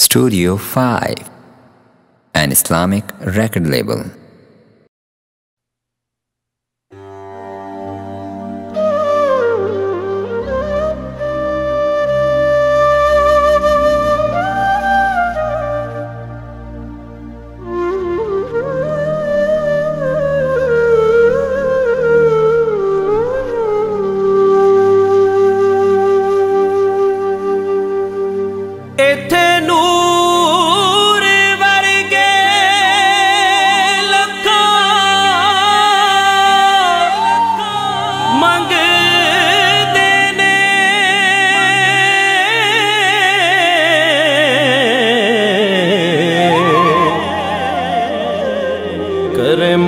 Studio 5, an Islamic record label.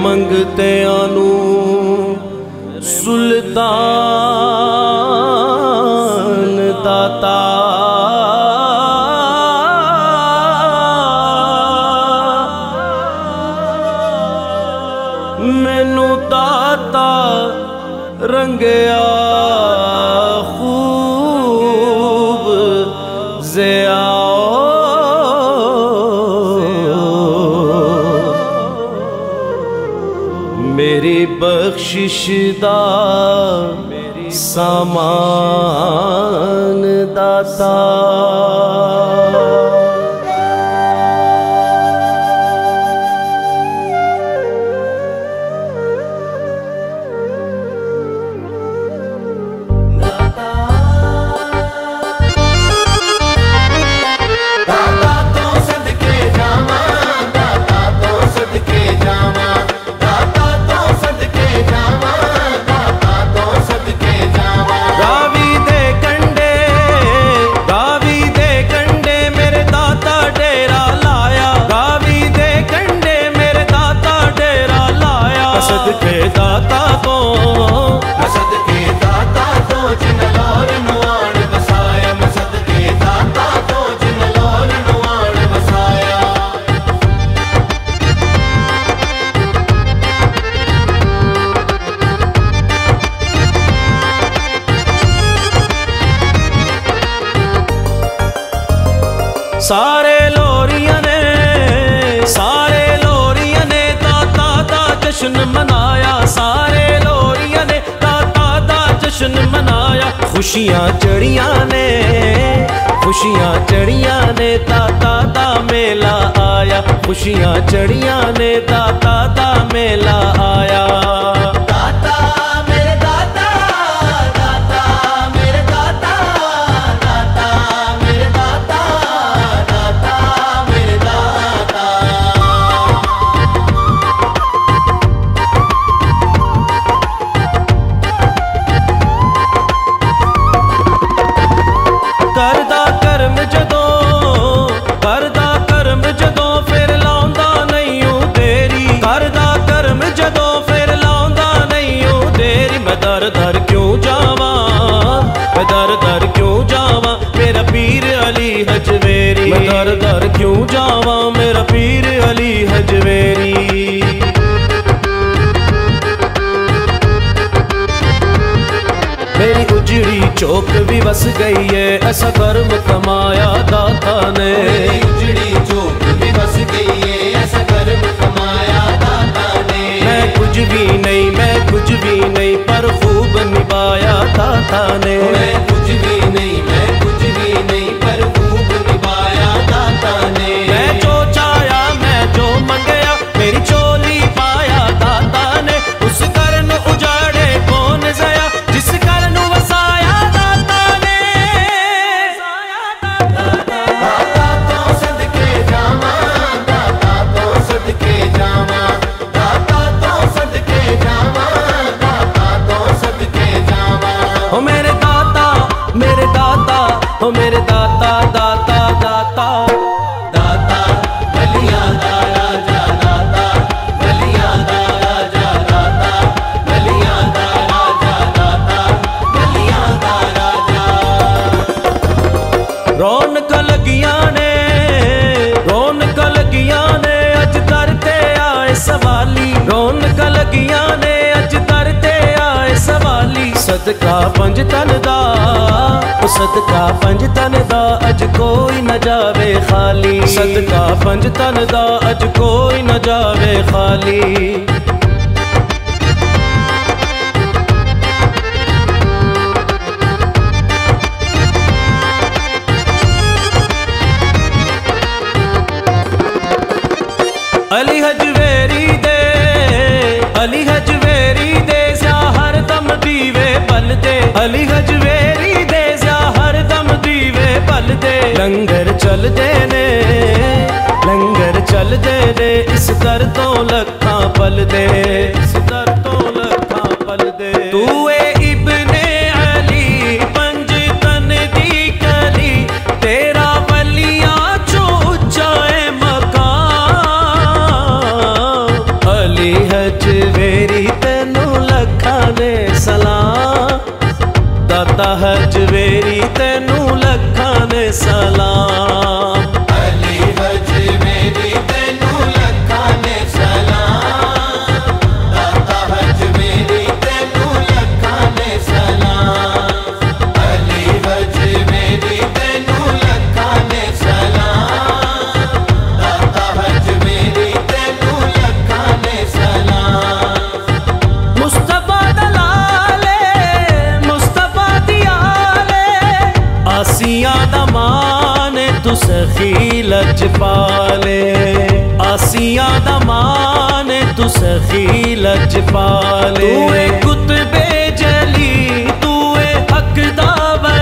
मंगते आनू सुल्तान दाता मैनू दाता रंगया खूब ज़िया मेरी बख्शिश दा सामान दाता सारे लोरिया ने दाता दा जश्न मनाया। सारे लोरिया ने दाता दा जश्न मनाया। खुशियां चढ़िया ने दाता दा मेला आया। खुशियां चढ़िया ने दाता दा मेला आया। करदा कर्म जदों फिर लाउंदा नहीं हूं तेरी। करदा कर्म जदों फिर लाउंदा नहीं हूं तेरी। मैं दर दर क्यों जावां मेरा पीर अली हजवेरी। मैं दर क्यों जावां मेरा पीर अली हजवेरी। मेरी उजड़ी चौक भी बस गई है ऐसा कर्म कमाया दाता ने। मेरी उजड़ी चौक भी बस गई है ऐसा कर्म कमाया दाता ने। मैं कुछ भी नहीं पर खूब निभाया दाता ने। मैं कुछ भी नहीं पर खूब निभाया दाता ने। मैं जो चाया मैं जो मंगया मेरी झोली पाया दाता ने। उस कर्म उजाड़े कौन जया जिस रौनक लगियां ने अज दर ते आए सवाली। सदका पंजतन दा, ओ सदका पंजतन दा, अज कोई न जावे खाली। सदका पंजतन दा, अज कोई न जावे खाली। अली हजवेरी दे, अली हजवेरी दे, जा हर दम दीवे पल दे। अली हजवेरी दे, जा हर दम दीवे पल दे। लंगर चल दे ने, लंगर चल दे ने, इस दर तो लखा पल दे, इस दर तो लखा पल दे। तू ए इब्ने अली पंजतन दी कली, तेरा बलिया चो उच्चा हजवेरी। तेनू लखा दे सलाम दाता हजवेरी, तेनू लखा दे सलाम। अली हजवेरी तेनू लखा दे सलाम दाता हजवेरी, तेनू लखा दे सलाम। अली हजवेरी तेनू लखा दे सलाम दाता हजवेरी, तेनू लखा दे सलाम। तू सखी लज पाले, आसिया दा माने तू सखी लज पाले। तू ए कुतबे जली, तू ए हक दा